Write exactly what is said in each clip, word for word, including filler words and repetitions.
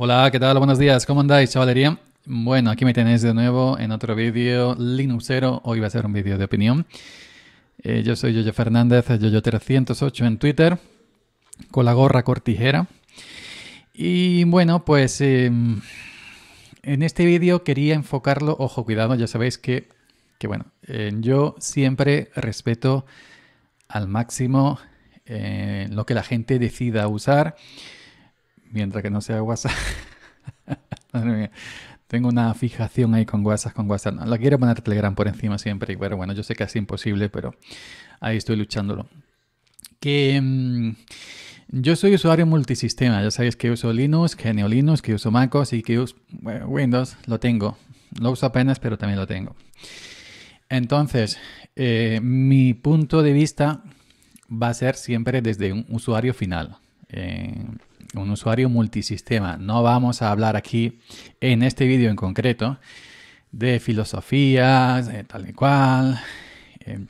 Hola, ¿qué tal? Buenos días, ¿cómo andáis, chavalería? Bueno, aquí me tenéis de nuevo en otro vídeo Linuxero. Hoy va a ser un vídeo de opinión. Eh, yo soy Yoyo Fernández, Yoyo trescientos ocho en Twitter, con la gorra cortijera. Y bueno, pues eh, en este vídeo quería enfocarlo, ojo, cuidado, ya sabéis que, que bueno, eh, yo siempre respeto al máximo eh, lo que la gente decida usar, mientras que no sea WhatsApp. Madre mía. Tengo una fijación ahí con WhatsApp, con WhatsApp. No, la quiero poner Telegram por encima siempre. Y bueno, bueno, yo sé que es imposible, pero ahí estoy luchándolo. Que mmm, yo soy usuario multisistema. Ya sabéis que uso Linux, que G N U/Linux, que uso MacOS y que uso bueno, Windows. Lo tengo. Lo uso apenas, pero también lo tengo. Entonces, eh, mi punto de vista va a ser siempre desde un usuario final. Eh, un usuario multisistema. No vamos a hablar aquí, en este vídeo en concreto, de filosofías, eh, tal y cual, eh,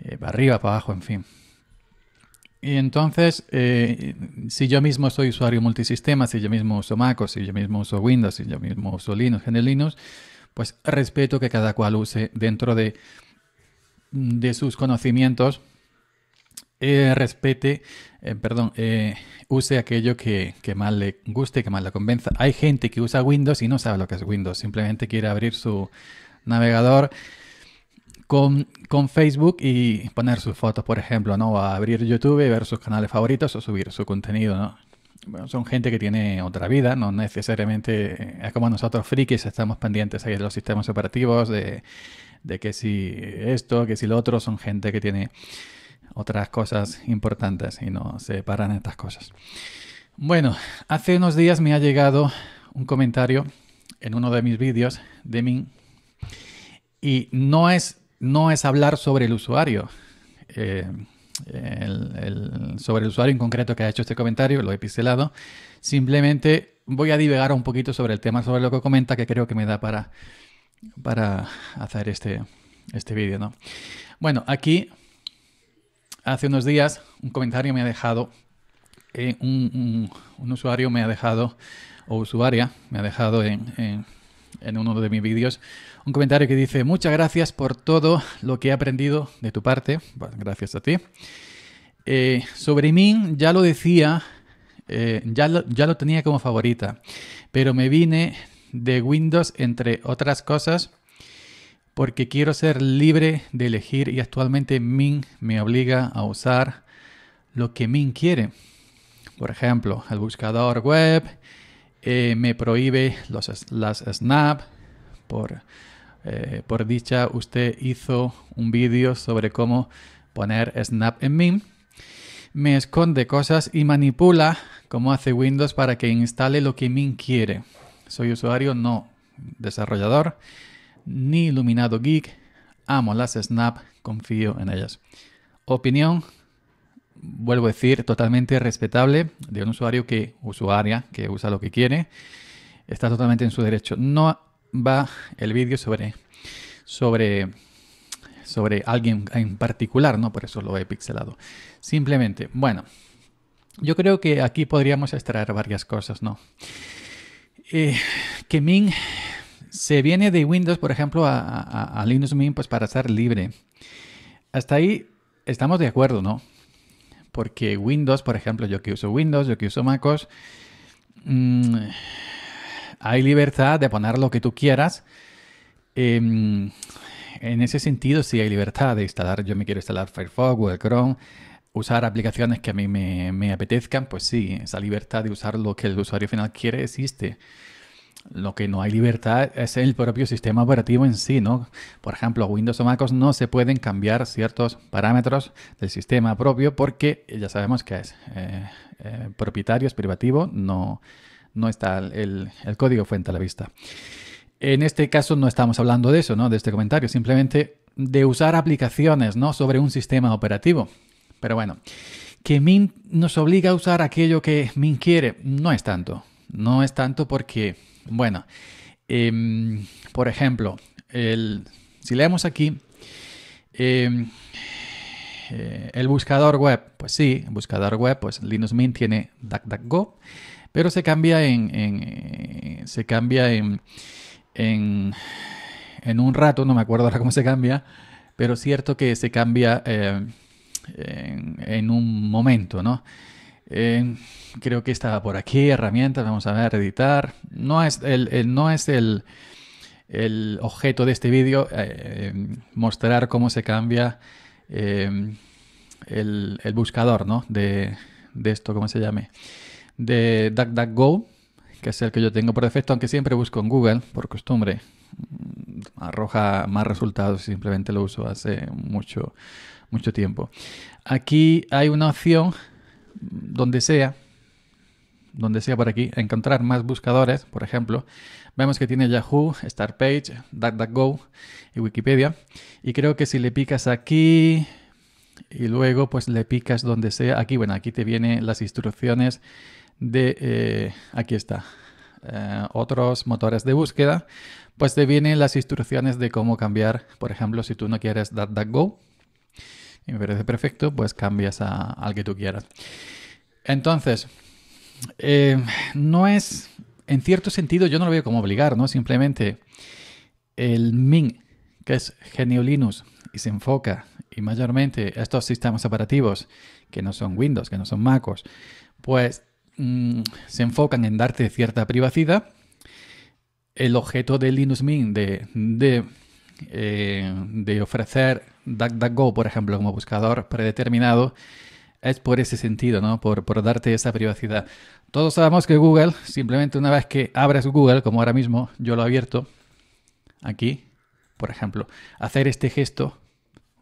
eh, para arriba, para abajo, en fin. Y entonces, eh, si yo mismo soy usuario multisistema, si yo mismo uso MacOS, si yo mismo uso Windows, si yo mismo uso Linux, G N U/Linux, pues respeto que cada cual use dentro de, de sus conocimientos. Eh, respete, eh, perdón, eh, use aquello que, que más le guste, que más le convenza. Hay gente que usa Windows y no sabe lo que es Windows, simplemente quiere abrir su navegador con, con Facebook y poner sus fotos, por ejemplo, ¿no? O abrir YouTube y ver sus canales favoritos o subir su contenido, ¿no? Bueno, son gente que tiene otra vida, no necesariamente es como nosotros frikis, estamos pendientes ahí de los sistemas operativos, de, de que si esto, que si lo otro, son gente que tiene otras cosas importantes y no se paran estas cosas. Bueno, hace unos días me ha llegado un comentario en uno de mis vídeos de mí y no es, no es hablar sobre el usuario, eh, el, el, sobre el usuario en concreto que ha hecho este comentario, lo he pixelado, simplemente voy a divagar un poquito sobre el tema, sobre lo que comenta, que creo que me da para, para hacer este, este vídeo, ¿no? Bueno, aquí hace unos días un comentario me ha dejado, eh, un, un, un usuario me ha dejado, o usuaria me ha dejado en, en, en uno de mis vídeos, un comentario que dice: muchas gracias por todo lo que he aprendido de tu parte. Bueno, gracias a ti. Eh, sobre mí ya lo decía, eh, ya, lo, ya lo tenía como favorita, pero me vine de Windows, entre otras cosas, porque quiero ser libre de elegir y actualmente Mint me obliga a usar lo que Mint quiere. Por ejemplo, el buscador web eh, me prohíbe los, las Snap. Por, eh, por dicha, usted hizo un vídeo sobre cómo poner Snap en Mint. Me esconde cosas y manipula como hace Windows para que instale lo que Mint quiere. Soy usuario, no desarrollador, ni iluminado geek. Amo las Snap, confío en ellas. Opinión, vuelvo a decir, totalmente respetable de un usuario que, usuaria, que usa lo que quiere. Está totalmente en su derecho. No va el vídeo sobre, sobre, sobre alguien en particular, ¿no? Por eso lo he pixelado. Simplemente, bueno, yo creo que aquí podríamos extraer varias cosas, ¿no? Eh, que Mint se viene de Windows, por ejemplo, a, a, a Linux Mint, pues para ser libre. Hasta ahí estamos de acuerdo, ¿no? Porque Windows, por ejemplo, yo que uso Windows, yo que uso MacOS, mmm, hay libertad de poner lo que tú quieras. Eh, en ese sentido, sí hay libertad de instalar. Yo me quiero instalar Firefox, Google, Chrome, usar aplicaciones que a mí me, me apetezcan. Pues sí, esa libertad de usar lo que el usuario final quiere existe. Lo que no hay libertad es el propio sistema operativo en sí, ¿no? Por ejemplo, Windows o MacOS no se pueden cambiar ciertos parámetros del sistema propio porque ya sabemos que es eh, eh, propietario, es privativo, no, no está el, el código fuente a la vista. En este caso no estamos hablando de eso, ¿no? De este comentario, simplemente de usar aplicaciones, ¿no? Sobre un sistema operativo. Pero bueno, que Mint nos obliga a usar aquello que Mint quiere, no es tanto. No es tanto porque, bueno, eh, por ejemplo, el, si leemos aquí, eh, eh, el buscador web, pues sí, el buscador web, pues Linux Mint tiene DuckDuckGo, pero se cambia en, en se cambia en, en en un rato, no me acuerdo ahora cómo se cambia, pero es cierto que se cambia eh, en, en un momento, ¿no? Eh, creo que estaba por aquí, herramientas, vamos a ver, editar. No es el, el, no es el, el objeto de este vídeo eh, mostrar cómo se cambia eh, el, el buscador, ¿no? De, de esto, ¿cómo se llame? De DuckDuckGo, que es el que yo tengo por defecto, aunque siempre busco en Google, por costumbre. Arroja más resultados, simplemente lo uso hace mucho, mucho tiempo. Aquí hay una opción... donde sea, donde sea por aquí, encontrar más buscadores, por ejemplo. Vemos que tiene Yahoo, Start Page, DuckDuckGo y Wikipedia. Y creo que si le picas aquí y luego pues le picas donde sea, aquí, bueno, aquí te vienen las instrucciones de, eh, aquí está, eh, otros motores de búsqueda, pues te vienen las instrucciones de cómo cambiar, por ejemplo, si tú no quieres DuckDuckGo, y me parece perfecto, pues cambias a, al que tú quieras. Entonces, eh, no es... En cierto sentido, yo no lo veo como obligar, ¿no? Simplemente el Mint, que es G N U/Linux, y se enfoca, y mayormente estos sistemas operativos, que no son Windows, que no son MacOS, pues mmm, se enfocan en darte cierta privacidad. El objeto de Linux Mint de... de Eh, de ofrecer DuckDuckGo, por ejemplo, como buscador predeterminado, es por ese sentido, ¿no? Por, por darte esa privacidad. Todos sabemos que Google, simplemente una vez que abres Google, como ahora mismo yo lo he abierto, aquí, por ejemplo, hacer este gesto,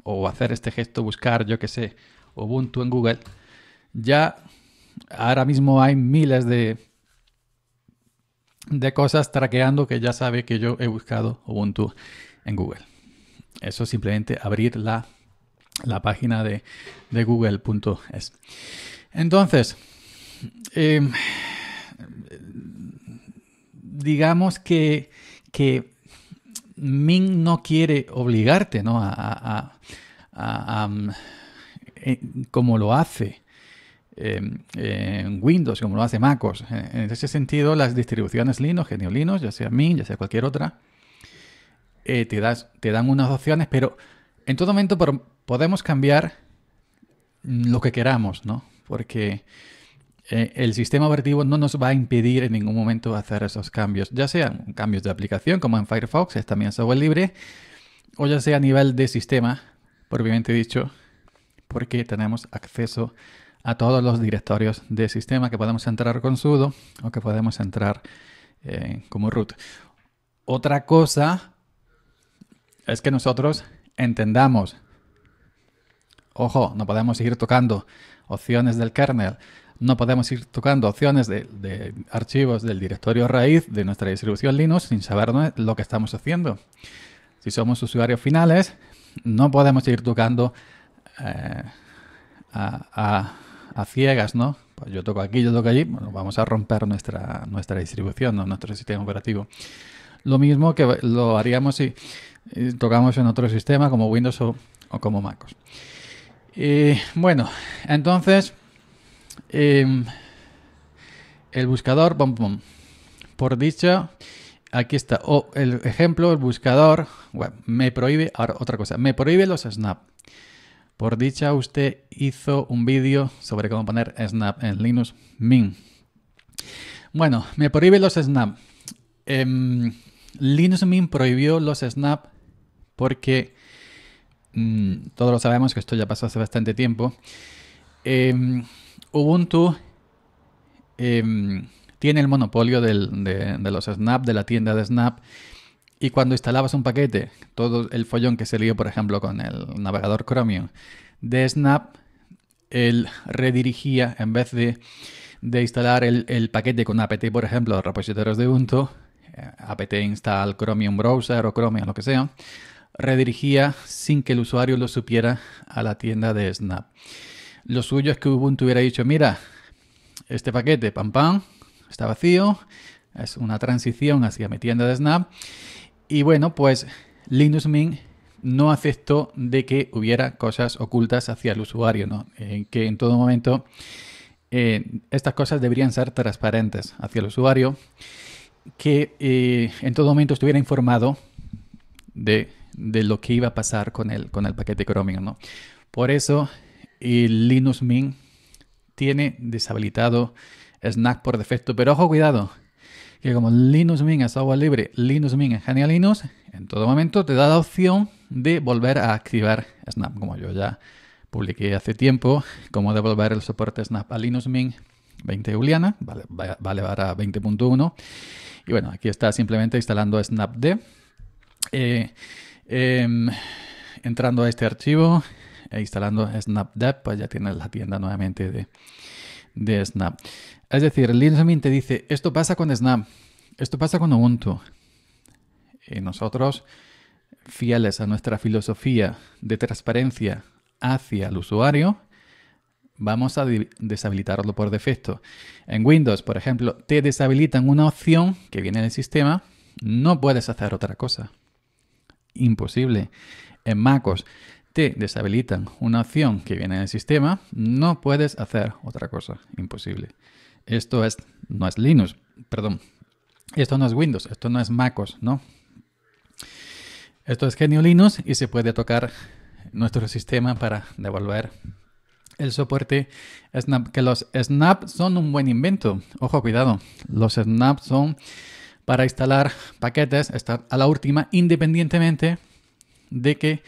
o hacer este gesto, buscar, yo qué sé, Ubuntu en Google, ya ahora mismo hay miles de... de cosas traqueando que ya sabe que yo he buscado Ubuntu en Google. Eso es simplemente abrir la, la página de, de google punto es. Entonces, eh, digamos que, que Mint no quiere obligarte, ¿no? a, a, a, a, a eh, como lo hace Eh, eh, Windows, como lo hace MacOS. En ese sentido, las distribuciones Linux, G N U/Linux, ya sea Mint, ya sea cualquier otra, eh, te, das, te dan unas opciones, pero en todo momento por, podemos cambiar lo que queramos, ¿no? Porque eh, el sistema operativo no nos va a impedir en ningún momento hacer esos cambios, ya sean cambios de aplicación, como en Firefox, es también software libre, o ya sea a nivel de sistema, propiamente dicho, porque tenemos acceso a todos los directorios de sistema que podemos entrar con sudo o que podemos entrar eh, como root. Otra cosa es que nosotros entendamos. Ojo, no podemos ir tocando opciones del kernel, no podemos ir tocando opciones de, de archivos del directorio raíz de nuestra distribución Linux sin saber lo que estamos haciendo. Si somos usuarios finales, no podemos ir tocando eh, a... a a ciegas, ¿no? Pues yo toco aquí, yo toco allí, bueno, vamos a romper nuestra, nuestra distribución, ¿no? Nuestro sistema operativo. Lo mismo que lo haríamos si tocamos en otro sistema como Windows o, o como MacOS. Eh, bueno, entonces, eh, el buscador, pom, pom, por dicho, aquí está. Oh, el ejemplo, el buscador, bueno, me prohíbe, ahora otra cosa, me prohíbe los Snap. Por dicha, usted hizo un vídeo sobre cómo poner Snap en Linux Mint. Bueno, me prohíbe los Snap. Eh, Linux Mint prohibió los Snap porque, mmm, todos lo sabemos que esto ya pasó hace bastante tiempo, eh, Ubuntu eh, tiene el monopolio del, de, de los Snap, de la tienda de Snap. Y cuando instalabas un paquete, todo el follón que se lió, por ejemplo, con el navegador Chromium de Snap, él redirigía, en vez de, de instalar el, el paquete con apt, por ejemplo, los repositorios de Ubuntu, apt install Chromium Browser o Chromium, lo que sea, redirigía sin que el usuario lo supiera a la tienda de Snap. Lo suyo es que Ubuntu hubiera dicho, mira, este paquete, pam, pam, está vacío, es una transición hacia mi tienda de Snap. Y bueno, pues Linux Mint no aceptó de que hubiera cosas ocultas hacia el usuario, ¿no? Eh, que en todo momento eh, estas cosas deberían ser transparentes hacia el usuario, que eh, en todo momento estuviera informado de, de lo que iba a pasar con el, con el paquete Chromium, ¿no? Por eso el Linux Mint tiene deshabilitado Snap por defecto, pero ojo, cuidado, que como Linux Mint es agua libre, Linux Mint es genial Linux, en todo momento te da la opción de volver a activar Snap, como yo ya publiqué hace tiempo, cómo devolver el soporte Snap a Linux Mint veinte booleana, vale, vale para veinte punto uno, y bueno, aquí está simplemente instalando snapd, eh, eh, entrando a este archivo e instalando snapd, pues ya tienes la tienda nuevamente de, de Snap. Es decir, Linux Mint te dice, esto pasa con Snap, esto pasa con Ubuntu, y nosotros, fieles a nuestra filosofía de transparencia hacia el usuario, vamos a deshabilitarlo por defecto. En Windows, por ejemplo, te deshabilitan una opción que viene del sistema, no puedes hacer otra cosa. Imposible. En MacOS te deshabilitan una opción que viene del sistema, no puedes hacer otra cosa. Imposible. Esto es, no es Linux, perdón. Esto no es Windows, esto no es MacOS, ¿no? Esto es G N U/Linux y se puede tocar nuestro sistema para devolver el soporte Snap. Que los Snaps son un buen invento. Ojo, cuidado. Los Snaps son para instalar paquetes, estar a la última, independientemente de que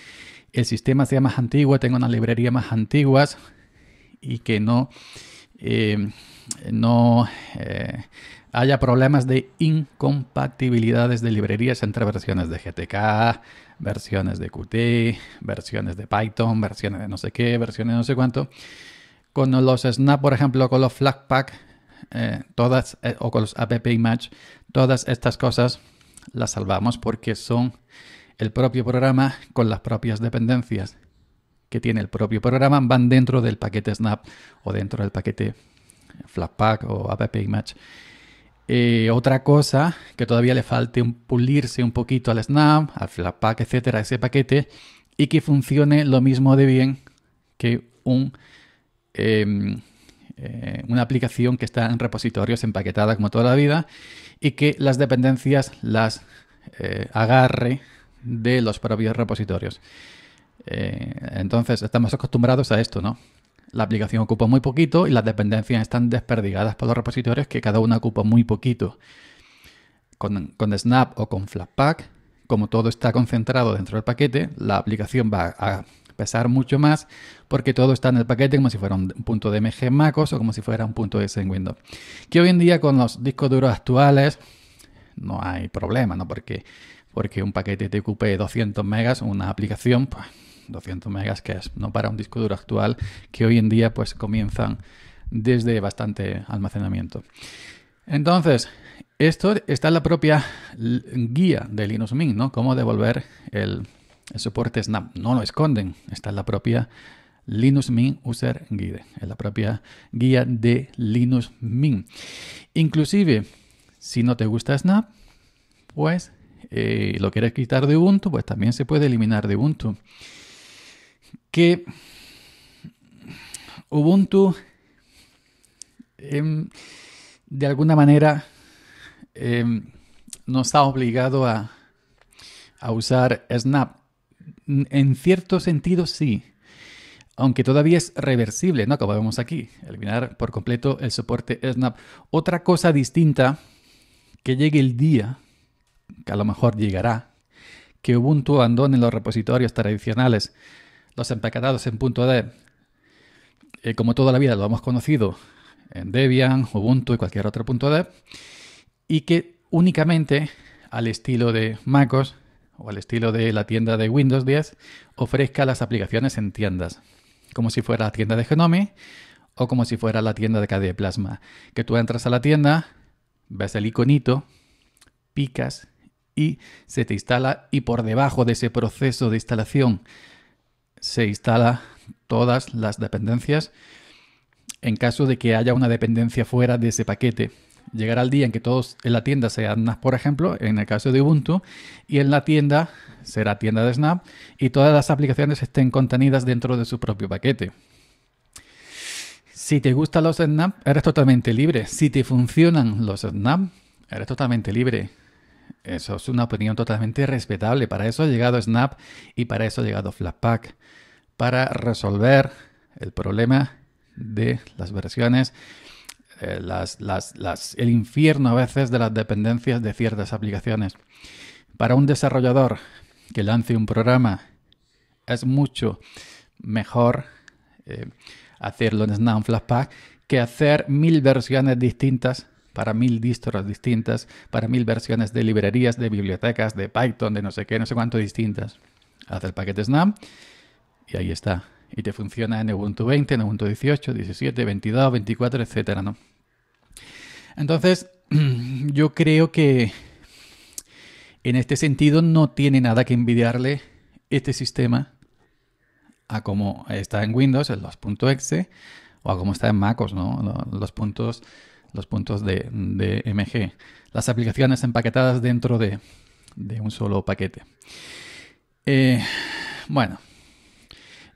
el sistema sea más antiguo, tenga unas librerías más antiguas y que no, eh, no eh, haya problemas de incompatibilidades de librerías entre versiones de G T K, versiones de Qt, versiones de Python, versiones de no sé qué, versiones de no sé cuánto. Con los Snap, por ejemplo, con los Flatpak, eh, todas, eh, o con los App Image, todas estas cosas las salvamos porque son el propio programa con las propias dependencias que tiene el propio programa, van dentro del paquete Snap o dentro del paquete Flatpak o App Image. Eh, otra cosa que todavía le falte un, pulirse un poquito al Snap, al Flatpak, etcétera, ese paquete, y que funcione lo mismo de bien que un, eh, eh, una aplicación que está en repositorios empaquetada como toda la vida y que las dependencias las eh, agarre de los propios repositorios. Eh, entonces estamos acostumbrados a esto, ¿no? La aplicación ocupa muy poquito y las dependencias están desperdigadas por los repositorios que cada una ocupa muy poquito. Con, con Snap o con Flatpak, como todo está concentrado dentro del paquete, la aplicación va a pesar mucho más porque todo está en el paquete como si fuera un punto .dmg en MacOS o como si fuera un punto .s en Windows. Que hoy en día con los discos duros actuales no hay problema, ¿no? Porque, porque un paquete te ocupe doscientos megas, una aplicación, pues doscientos megas, que es no para un disco duro actual, que hoy en día pues comienzan desde bastante almacenamiento. Entonces, esto está en la propia guía de Linux Mint, ¿no? Cómo devolver el, el soporte Snap. No lo esconden, está en la propia Linux Mint User Guide, en la propia guía de Linux Mint. Inclusive, si no te gusta Snap, pues eh, lo quieres quitar de Ubuntu, pues también se puede eliminar de Ubuntu. Que Ubuntu eh, de alguna manera eh, nos ha obligado a, a usar Snap. En cierto sentido sí, aunque todavía es reversible, ¿no? Como vemos aquí, eliminar por completo el soporte Snap. Otra cosa distinta, que llegue el día, que a lo mejor llegará, que Ubuntu abandone los repositorios tradicionales, los empaquetados en .d, eh, como toda la vida lo hemos conocido en Debian, Ubuntu y cualquier otro .d, y que únicamente al estilo de MacOS o al estilo de la tienda de Windows diez ofrezca las aplicaciones en tiendas, como si fuera la tienda de Gnome o como si fuera la tienda de K D E Plasma, que tú entras a la tienda, ves el iconito, picas y se te instala, y por debajo de ese proceso de instalación se instala todas las dependencias en caso de que haya una dependencia fuera de ese paquete. Llegará el día en que todos en la tienda sean Snap, por ejemplo, en el caso de Ubuntu, y en la tienda será tienda de Snap y todas las aplicaciones estén contenidas dentro de su propio paquete. Si te gustan los snaps, eres totalmente libre. Si te funcionan los snaps, eres totalmente libre. Eso es una opinión totalmente respetable. Para eso ha llegado Snap y para eso ha llegado Flatpak. Para resolver el problema de las versiones, eh, las, las, las, el infierno a veces de las dependencias de ciertas aplicaciones. Para un desarrollador que lance un programa es mucho mejor eh, hacerlo en Snap Flatpak que hacer mil versiones distintas para mil distros distintas, para mil versiones de librerías, de bibliotecas, de Python, de no sé qué, no sé cuánto distintas. Haz el paquete Snap y ahí está. Y te funciona en Ubuntu veinte, en Ubuntu dieciocho, diecisiete, veintidós, veinticuatro, etcétera, ¿no? Entonces, yo creo que en este sentido no tiene nada que envidiarle este sistema a como está en Windows, en los .exe, o a como está en MacOS, ¿no? Los puntos... los puntos de, de M G, las aplicaciones empaquetadas dentro de, de un solo paquete. Eh, bueno,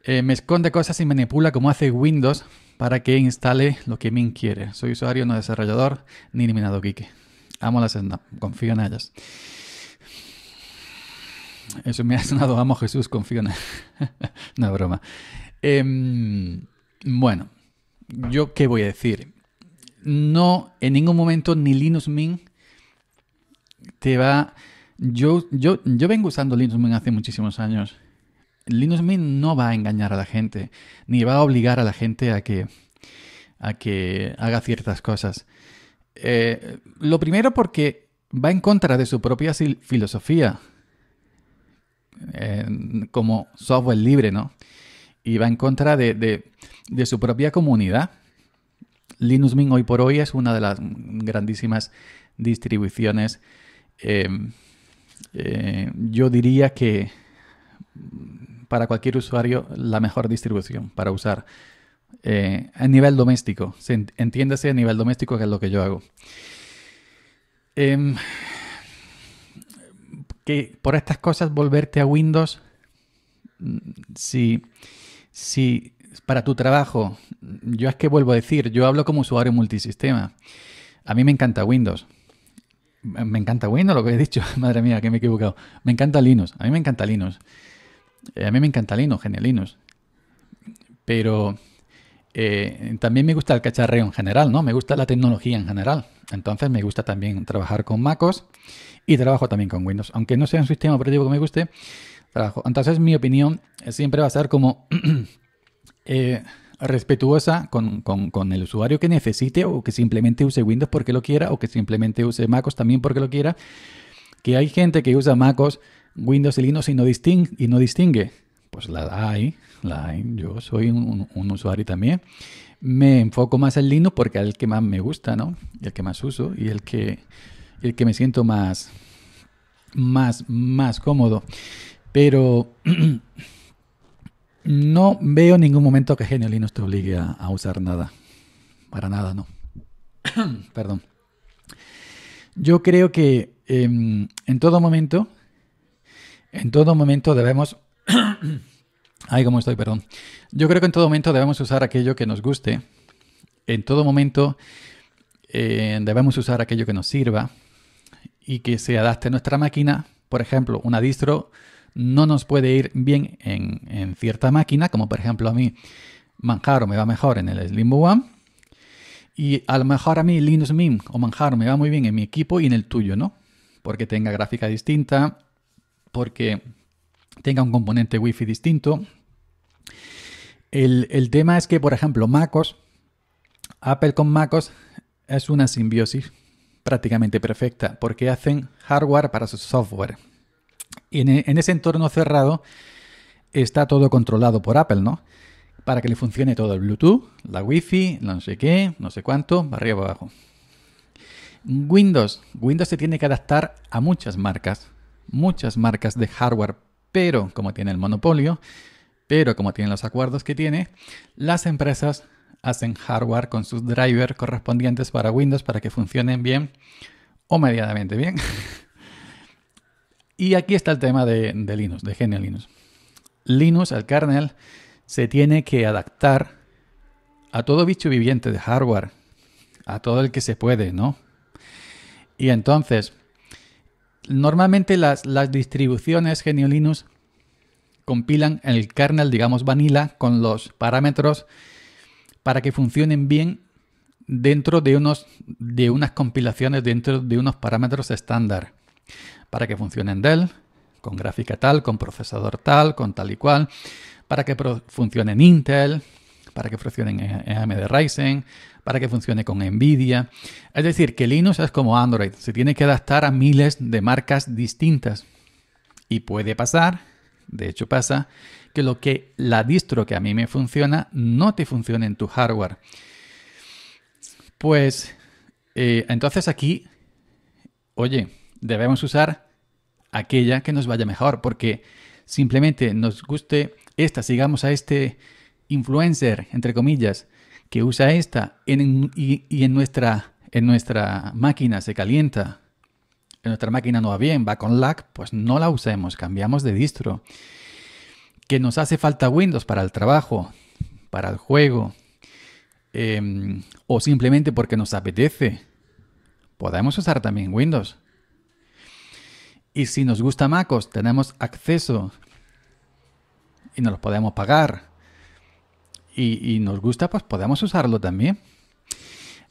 eh, me esconde cosas y manipula como hace Windows para que instale lo que Mint quiere. Soy usuario, no desarrollador, ni eliminado geek. Amo las Snap, confío en ellas. Eso me ha sonado, amo Jesús, confío en ellas. No es broma. Eh, bueno, ¿yo qué voy a decir? No, en ningún momento ni Linux Mint te va... Yo, yo, yo vengo usando Linux Mint hace muchísimos años. Linux Mint no va a engañar a la gente, ni va a obligar a la gente a que, a que haga ciertas cosas. Eh, lo primero porque va en contra de su propia filosofía eh, como software libre, ¿no? Y va en contra de, de, de su propia comunidad. Linux Mint hoy por hoy es una de las grandísimas distribuciones, eh, eh, yo diría que para cualquier usuario la mejor distribución para usar eh, a nivel doméstico, entiéndase a nivel doméstico, que es lo que yo hago. Eh, que por estas cosas volverte a Windows, si... si para tu trabajo, yo es que vuelvo a decir, yo hablo como usuario multisistema. A mí me encanta Windows. Me encanta Windows, lo que he dicho. Madre mía, que me he equivocado. Me encanta Linux. A mí me encanta Linux. Eh, a mí me encanta Linux, genial Linux. Pero eh, también me gusta el cacharreo en general, ¿no? Me gusta la tecnología en general. Entonces me gusta también trabajar con MacOS y trabajo también con Windows. Aunque no sea un sistema operativo que me guste, trabajo. Entonces mi opinión siempre va a ser como... Eh, respetuosa con, con, con el usuario que necesite, o que simplemente use Windows porque lo quiera, o que simplemente use MacOS también porque lo quiera. Que hay gente que usa MacOS, Windows y Linux y no, disting y no distingue. Pues la hay, la hay. Yo soy un, un usuario también. Me enfoco más en Linux porque es el que más me gusta, ¿no? Y el que más uso y el que, el que me siento más, más, más cómodo. Pero... no veo ningún momento que G N U Linux te obligue a, a usar nada. Para nada, no. Perdón. Yo creo que eh, en todo momento, en todo momento debemos... Ay, cómo estoy, perdón. Yo creo que en todo momento debemos usar aquello que nos guste. En todo momento eh, debemos usar aquello que nos sirva y que se adapte a nuestra máquina. Por ejemplo, una distro... no nos puede ir bien en, en cierta máquina, como por ejemplo a mí Manjaro me va mejor en el Slim One, y a lo mejor a mí Linux Mint o Manjaro me va muy bien en mi equipo y en el tuyo, ¿no? Porque tenga gráfica distinta, porque tenga un componente Wi-Fi distinto. El, el tema es que, por ejemplo, MacOS, Apple con MacOS es una simbiosis prácticamente perfecta, porque hacen hardware para su software. Y en ese entorno cerrado está todo controlado por Apple, ¿no? Para que le funcione todo, el Bluetooth, la Wi-Fi, no sé qué, no sé cuánto, arriba y abajo. Windows. Windows se tiene que adaptar a muchas marcas, muchas marcas de hardware, pero como tiene el monopolio, pero como tienen los acuerdos que tiene, las empresas hacen hardware con sus drivers correspondientes para Windows para que funcionen bien o medianamente bien. Y aquí está el tema de, de Linux, de G N U Linux. Linux, el kernel, se tiene que adaptar a todo bicho viviente de hardware, a todo el que se puede, ¿no? Y entonces, normalmente las, las distribuciones G N U/Linux compilan el kernel, digamos, vanilla, con los parámetros para que funcionen bien dentro de, unos, de unas compilaciones, dentro de unos parámetros estándar, para que funcionen del, con gráfica tal, con procesador tal, con tal y cual, para que funcionen Intel, para que funcionen A M D Ryzen, para que funcione con NVIDIA. Es decir, que Linux es como Android, se tiene que adaptar a miles de marcas distintas. Y puede pasar, de hecho pasa, que lo que la distro que a mí me funciona no te funciona en tu hardware. Pues eh, entonces aquí, oye, debemos usar aquella que nos vaya mejor, porque simplemente nos guste esta, sigamos a este influencer, entre comillas, que usa esta en, y, y en, nuestra, en nuestra máquina se calienta, en nuestra máquina no va bien, va con lag, pues no la usemos, cambiamos de distro. Que nos hace falta Windows para el trabajo, para el juego, eh, o simplemente porque nos apetece, podemos usar también Windows. Y si nos gusta MacOS, tenemos acceso y nos los podemos pagar. Y, y nos gusta, pues podemos usarlo también.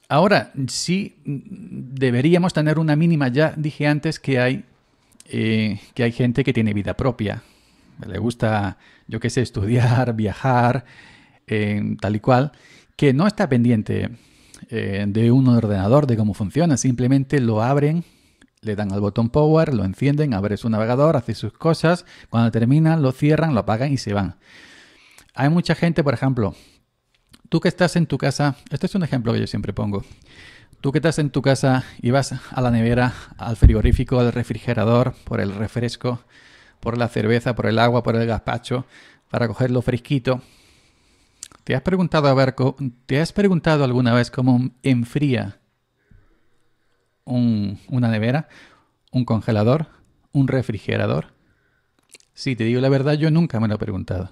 Ahora, sí deberíamos tener una mínima. Ya dije antes que hay, eh, que hay gente que tiene vida propia. Le gusta, yo qué sé, estudiar, viajar, eh, tal y cual, que no está pendiente eh, de un ordenador, de cómo funciona. Simplemente lo abren, le dan al botón power, lo encienden, abre su navegador, hace sus cosas. Cuando terminan, lo cierran, lo apagan y se van. Hay mucha gente, por ejemplo, tú que estás en tu casa, este es un ejemplo que yo siempre pongo, tú que estás en tu casa y vas a la nevera, al frigorífico, al refrigerador, por el refresco, por la cerveza, por el agua, por el gazpacho, para cogerlo fresquito. ¿Te has preguntado, a ver, ¿te has preguntado alguna vez cómo enfría un, una nevera, un congelador, un refrigerador? Sí, te digo la verdad, yo nunca me lo he preguntado.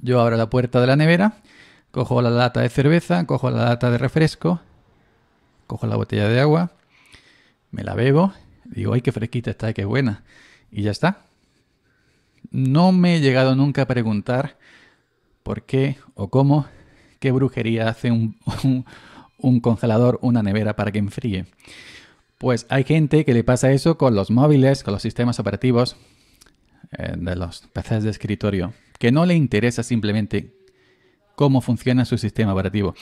Yo abro la puerta de la nevera, cojo la lata de cerveza, cojo la lata de refresco, cojo la botella de agua, me la bebo, digo, ¡ay, qué fresquita está, qué buena! Y ya está. No me he llegado nunca a preguntar por qué o cómo, qué brujería hace un, un, un congelador, una nevera para que enfríe. Pues hay gente que le pasa eso con los móviles, con los sistemas operativos, eh, de los P Cs de escritorio, que no le interesa simplemente cómo funciona su sistema operativo.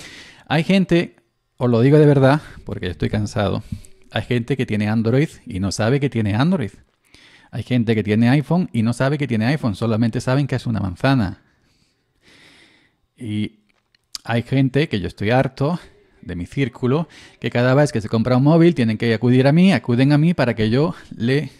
Hay gente, os lo digo de verdad, porque estoy cansado, hay gente que tiene Android y no sabe que tiene Android. Hay gente que tiene iPhone y no sabe que tiene iPhone, solamente saben que es una manzana. Y hay gente, que yo estoy harto de mi círculo, que cada vez que se compra un móvil tienen que acudir a mí, acuden a mí para que yo le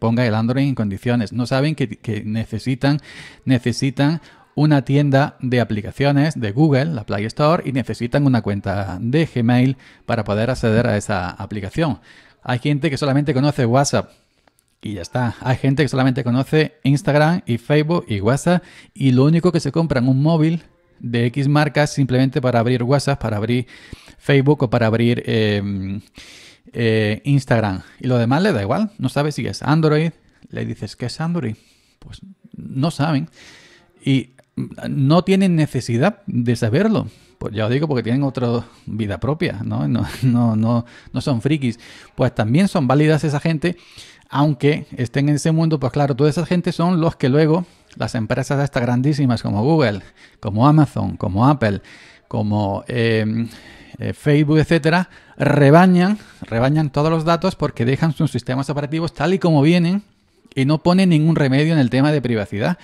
ponga el Android en condiciones. No saben que, que necesitan, necesitan una tienda de aplicaciones de Google, la Play Store, y necesitan una cuenta de Gmail para poder acceder a esa aplicación. Hay gente que solamente conoce WhatsApp y ya está. Hay gente que solamente conoce Instagram y Facebook y WhatsApp, y lo único que se compran un móvil de X marcas simplemente para abrir WhatsApp, para abrir Facebook o para abrir eh, Eh, Instagram, y lo demás le da igual, no sabe si es Android. Le dices que es Android, pues no saben y no tienen necesidad de saberlo, pues ya os digo, porque tienen otra vida propia, ¿no? No, no, no, no son frikis. Pues también son válidas esa gente, aunque estén en ese mundo. Pues claro, toda esa gente son los que luego las empresas estas grandísimas como Google, como Amazon, como Apple, como eh, Facebook, etcétera, rebañan, rebañan todos los datos porque dejan sus sistemas operativos tal y como vienen y no ponen ningún remedio en el tema de privacidad.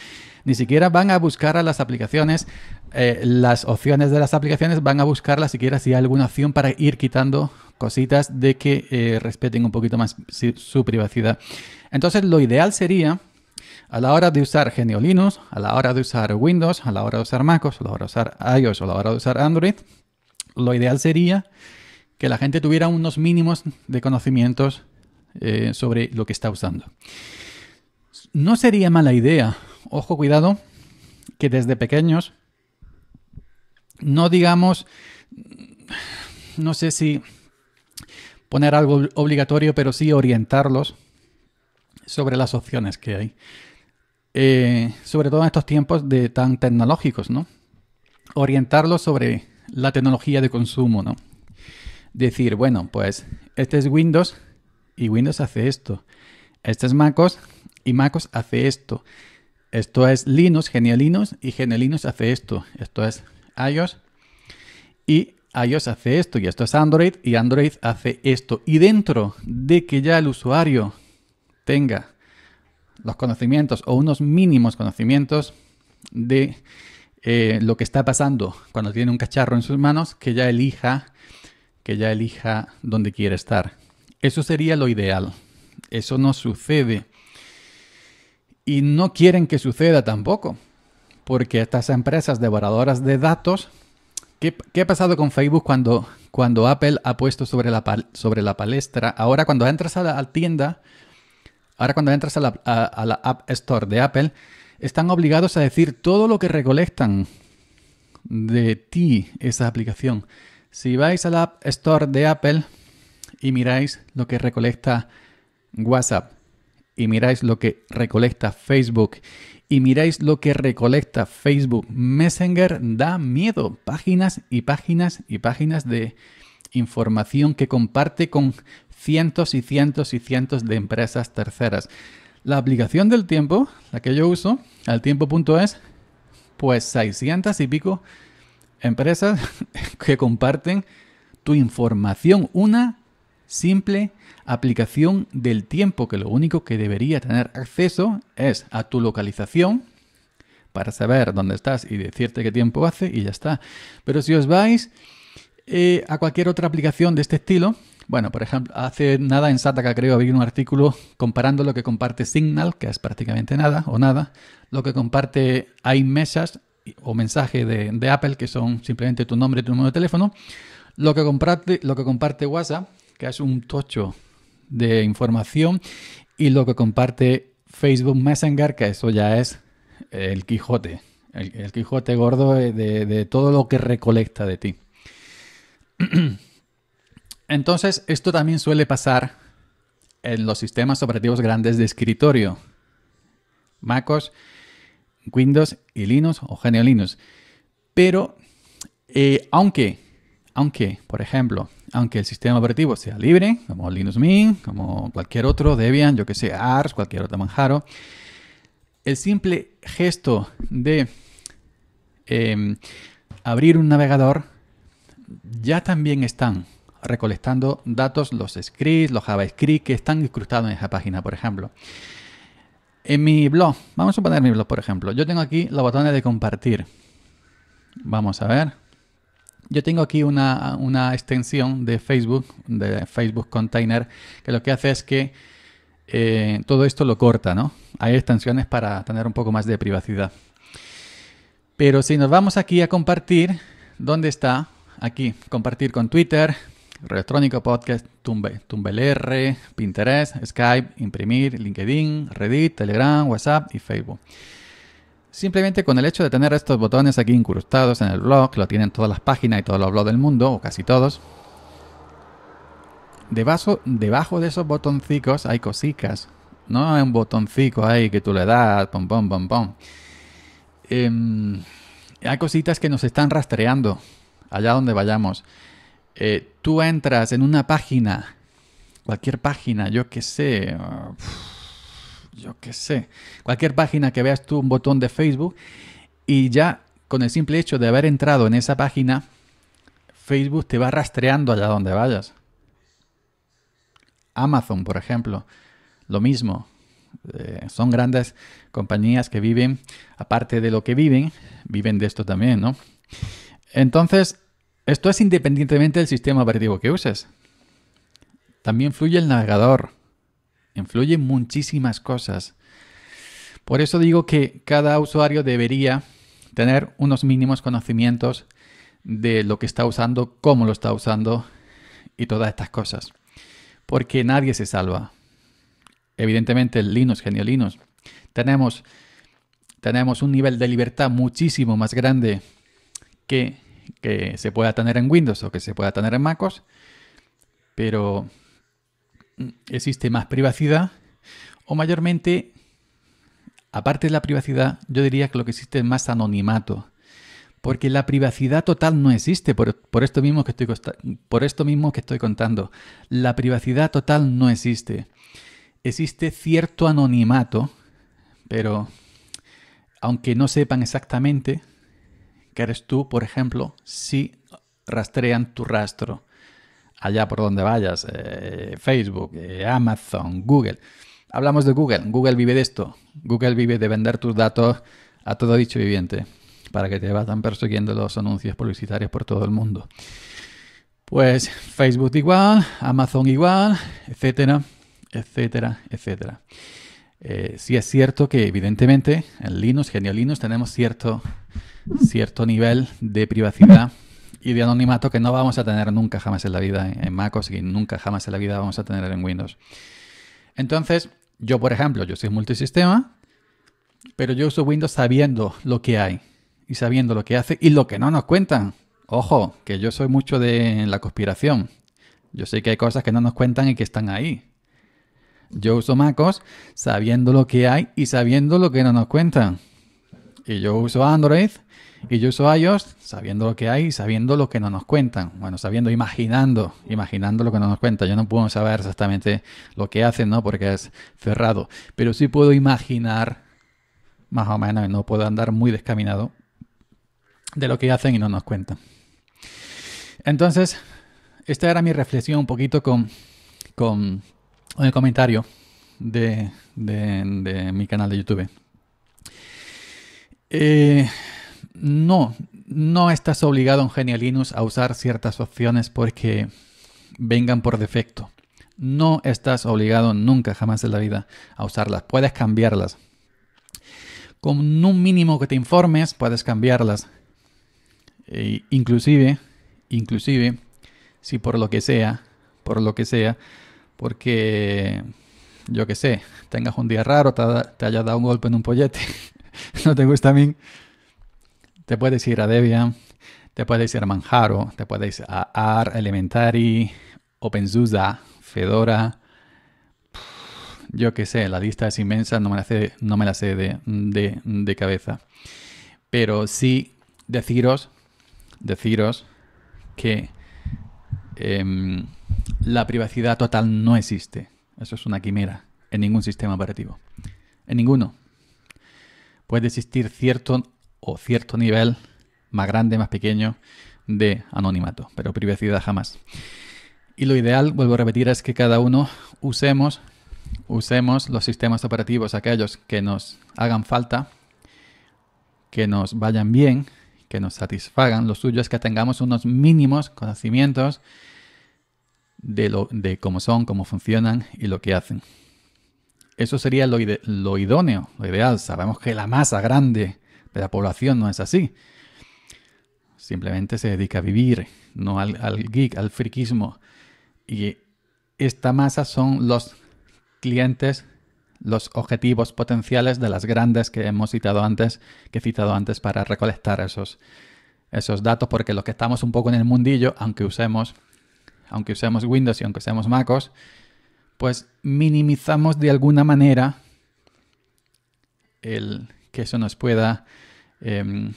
Ni siquiera van a buscar a las aplicaciones, eh, las opciones de las aplicaciones, van a buscarlas siquiera si hay alguna opción para ir quitando cositas de que eh, respeten un poquito más su privacidad. Entonces, lo ideal sería, a la hora de usar G N U/Linux, a la hora de usar Windows, a la hora de usar MacOS, a la hora de usar iOS o a la hora de usar Android, lo ideal sería que la gente tuviera unos mínimos de conocimientos eh, sobre lo que está usando. No sería mala idea, ojo, cuidado, que desde pequeños no digamos, no sé si poner algo obligatorio, pero sí orientarlos sobre las opciones que hay. Eh, sobre todo en estos tiempos de tan tecnológicos, ¿no? Orientarlos sobre la tecnología de consumo, ¿no? Decir, bueno, pues este es Windows y Windows hace esto. Este es MacOS y MacOS hace esto. Esto es Linux, G N U/Linux y G N U/Linux hace esto. Esto es iOS y iOS hace esto. Y esto es Android y Android hace esto. Y dentro de que ya el usuario tenga los conocimientos o unos mínimos conocimientos de eh, lo que está pasando cuando tiene un cacharro en sus manos, que ya elija que ya elija dónde quiere estar. Eso sería lo ideal. Eso no sucede. Y no quieren que suceda tampoco, porque estas empresas devoradoras de datos... ¿Qué, qué ha pasado con Facebook cuando, cuando Apple ha puesto sobre la, sobre la palestra? Ahora cuando entras a la, a la tienda... Ahora cuando entras a la, a, a la App Store de Apple, están obligados a decir todo lo que recolectan de ti esa aplicación. Si vais a la App Store de Apple y miráis lo que recolecta WhatsApp, y miráis lo que recolecta Facebook, y miráis lo que recolecta Facebook Messenger, da miedo. Páginas y páginas y páginas de información que comparte con cientos y cientos y cientos de empresas terceras. La aplicación del tiempo, la que yo uso, al tiempo punto es, pues seiscientas y pico empresas que comparten tu información. Una simple aplicación del tiempo que lo único que debería tener acceso es a tu localización para saber dónde estás y decirte qué tiempo hace y ya está. Pero si os vais eh, a cualquier otra aplicación de este estilo... Bueno, por ejemplo, hace nada en Sataka creo había un artículo comparando lo que comparte Signal, que es prácticamente nada o nada, lo que comparte iMessage o mensaje de, de Apple, que son simplemente tu nombre y tu número de teléfono, lo que comparte, lo que comparte WhatsApp, que es un tocho de información, y lo que comparte Facebook Messenger, que eso ya es el Quijote, el, el Quijote gordo de, de, de todo lo que recolecta de ti. Entonces, esto también suele pasar en los sistemas operativos grandes de escritorio. MacOS, Windows y Linux o G N U/Linux. Pero, eh, aunque, aunque, por ejemplo, aunque el sistema operativo sea libre, como Linux Mint, como cualquier otro, Debian, yo que sé, A R S, cualquier otro Manjaro, el simple gesto de eh, abrir un navegador ya también están recolectando datos, los scripts, los JavaScript que están incrustados en esa página, por ejemplo. En mi blog, vamos a poner mi blog, por ejemplo. Yo tengo aquí los botones de compartir. Vamos a ver. Yo tengo aquí una, una extensión de Facebook, de Facebook Container, que lo que hace es que eh, todo esto lo corta, ¿no? Hay extensiones para tener un poco más de privacidad. Pero si nos vamos aquí a compartir, ¿dónde está? Aquí, compartir con Twitter, correo electrónico, podcast, tumbe, tumbelr, Pinterest, Skype, imprimir, LinkedIn, Reddit, Telegram, WhatsApp y Facebook. Simplemente con el hecho de tener estos botones aquí incrustados en el blog, que lo tienen todas las páginas y todos los blogs del mundo, o casi todos, debajo, debajo de esos botoncicos hay cositas. No hay un botoncito ahí que tú le das, pom, pom, pom, pom. Eh, hay cositas que nos están rastreando allá donde vayamos. Eh, tú entras en una página, cualquier página, yo qué sé, uh, yo qué sé, cualquier página que veas tú un botón de Facebook y ya con el simple hecho de haber entrado en esa página, Facebook te va rastreando allá donde vayas. Amazon, por ejemplo, lo mismo. Eh, son grandes compañías que viven, aparte de lo que viven, viven de esto también, ¿no? Entonces, esto es independientemente del sistema operativo que uses. También influye el navegador. Influyen muchísimas cosas. Por eso digo que cada usuario debería tener unos mínimos conocimientos de lo que está usando, cómo lo está usando y todas estas cosas. Porque nadie se salva. Evidentemente el Linux, G N U/Linux. Tenemos, tenemos un nivel de libertad muchísimo más grande que que se pueda tener en Windows o que se pueda tener en MacOS, pero existe más privacidad, o mayormente, aparte de la privacidad, yo diría que lo que existe es más anonimato, porque la privacidad total no existe, por, por, esto mismo que estoy, por esto mismo que estoy contando. La privacidad total no existe. Existe cierto anonimato, pero aunque no sepan exactamente que eres tú, por ejemplo, sí rastrean tu rastro. Allá por donde vayas, eh, Facebook, eh, Amazon, Google. Hablamos de Google. Google vive de esto. Google vive de vender tus datos a todo dicho viviente para que te vayan persiguiendo los anuncios publicitarios por todo el mundo. Pues Facebook igual, Amazon igual, etcétera, etcétera, etcétera. Eh, sí es cierto que evidentemente en Linux, G N U/Linux, tenemos cierto, cierto nivel de privacidad y de anonimato que no vamos a tener nunca jamás en la vida en MacOS y nunca jamás en la vida vamos a tener en Windows. Entonces, yo por ejemplo, yo soy multisistema, pero yo uso Windows sabiendo lo que hay y sabiendo lo que hace y lo que no nos cuentan. Ojo, que yo soy mucho de la conspiración. Yo sé que hay cosas que no nos cuentan y que están ahí. Yo uso MacOS sabiendo lo que hay y sabiendo lo que no nos cuentan. Y yo uso Android y yo uso iOS sabiendo lo que hay y sabiendo lo que no nos cuentan. Bueno, sabiendo, imaginando, imaginando lo que no nos cuentan. Yo no puedo saber exactamente lo que hacen, ¿no? Porque es cerrado. Pero sí puedo imaginar, más o menos, no puedo andar muy descaminado de lo que hacen y no nos cuentan. Entonces, esta era mi reflexión un poquito con, con el comentario de, de, de mi canal de YouTube. Eh, no, no estás obligado en G N U/Linux a usar ciertas opciones porque vengan por defecto. No estás obligado nunca, jamás en la vida, a usarlas. Puedes cambiarlas. Con un mínimo que te informes, puedes cambiarlas. E inclusive, inclusive, si por lo que sea, por lo que sea, porque, yo qué sé, tengas un día raro, te, te haya dado un golpe en un pollete, no te gusta a mí, te puedes ir a Debian, te puedes ir a Manjaro, te puedes ir a R, Elementary, OpenSUSE, Fedora, yo qué sé, la lista es inmensa, no me la sé, no me la sé de, de, de cabeza. Pero sí deciros, deciros que eh, la privacidad total no existe. Eso es una quimera en ningún sistema operativo, en ninguno. Puede existir cierto o cierto nivel, más grande, más pequeño, de anonimato, pero privacidad jamás. Y lo ideal, vuelvo a repetir, es que cada uno usemos, usemos los sistemas operativos, aquellos que nos hagan falta, que nos vayan bien, que nos satisfagan. Lo suyo es que tengamos unos mínimos conocimientos de, lo, de cómo son, cómo funcionan y lo que hacen. Eso sería lo, ide lo idóneo, lo ideal. Sabemos que la masa grande de la población no es así. Simplemente se dedica a vivir, no al, al geek, al friquismo. Y esta masa son los clientes, los objetivos potenciales de las grandes que hemos citado antes, que he citado antes para recolectar esos, esos datos, porque los que estamos un poco en el mundillo, aunque usemos, aunque usemos Windows y aunque usemos MacOS, pues minimizamos de alguna manera el que eso nos pueda eh,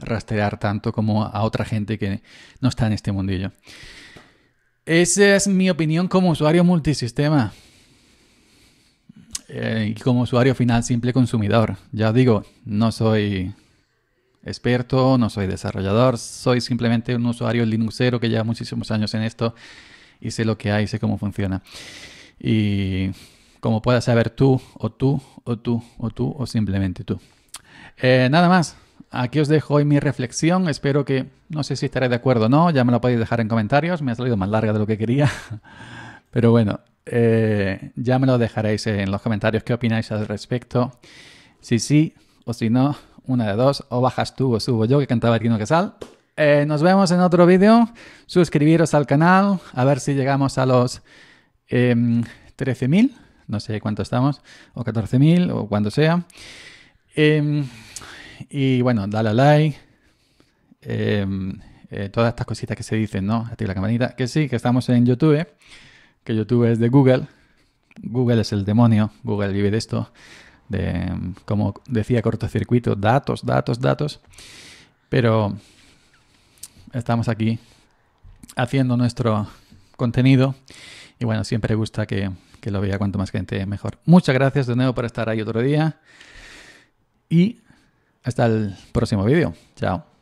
rastrear tanto como a otra gente que no está en este mundillo. Esa es mi opinión como usuario multisistema eh, y como usuario final simple consumidor. Ya os digo, no soy experto, no soy desarrollador, soy simplemente un usuario linuxero que lleva muchísimos años en esto y sé lo que hay, sé cómo funciona. Y como puedas saber tú, o tú, o tú, o tú, o simplemente tú. Eh, nada más. Aquí os dejo hoy mi reflexión. Espero que, no sé si estaré de acuerdo o no, ya me lo podéis dejar en comentarios. Me ha salido más larga de lo que quería. Pero bueno, eh, ya me lo dejaréis en los comentarios qué opináis al respecto. Si sí o si no, una de dos. O bajas tú o subo yo, que cantaba Kino Casal. Eh, nos vemos en otro vídeo. Suscribiros al canal. A ver si llegamos a los Eh, trece mil, no sé cuánto estamos, o catorce mil, o cuando sea. Eh, y bueno, dale a like, eh, eh, todas estas cositas que se dicen, ¿no? Activa la campanita. Que sí, que estamos en YouTube, que YouTube es de Google. Google es el demonio. Google vive de esto, de, como decía, cortocircuito, datos, datos, datos. Pero estamos aquí haciendo nuestro contenido y bueno, siempre gusta que, que lo vea cuanto más gente mejor. Muchas gracias de nuevo por estar ahí otro día y hasta el próximo vídeo. Chao.